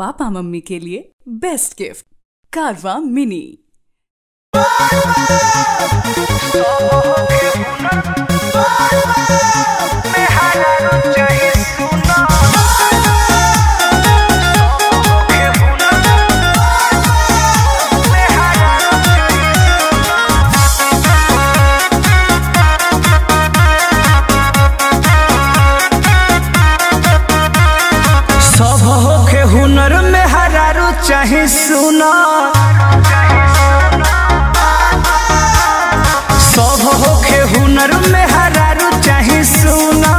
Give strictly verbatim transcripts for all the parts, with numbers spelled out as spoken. Papa mummy के लिए best gift कारवा मिनी। हुनर में हरारू चाहे सुना, सब होके हुनर में हरारू चाहे सुना।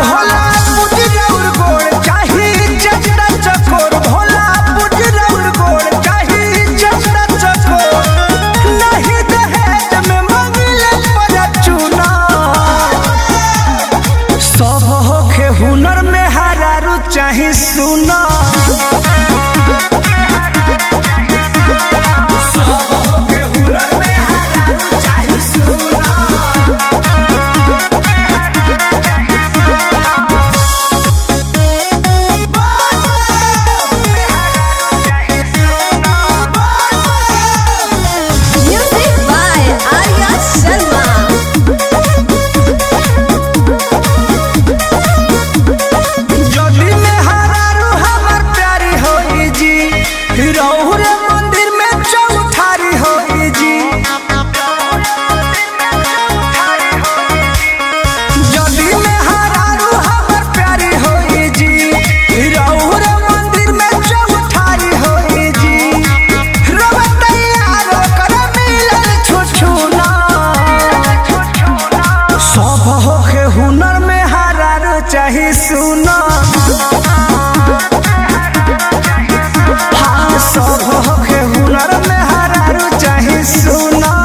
भोला बुद्धि रौर गोड़ चाहे चचरा चकोर, भोला बुद्धि रौर गोड़ चाहे चचरा चकोर, नहीं दहेज में मंगले पर चुना। सब हुनर में हरारू चाहे सुना। चाहे सुना, हाँ सब होके हुनर में हरारू चाहे सुना।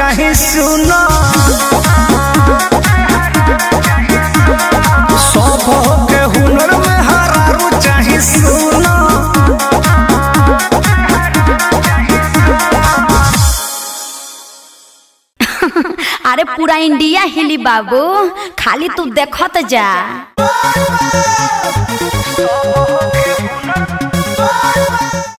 चाहे सुना, सब होके हुनर में हरारू चाहे सुना। अरे पूरा इंडिया हिली बाबू, खाली तू देखत जा।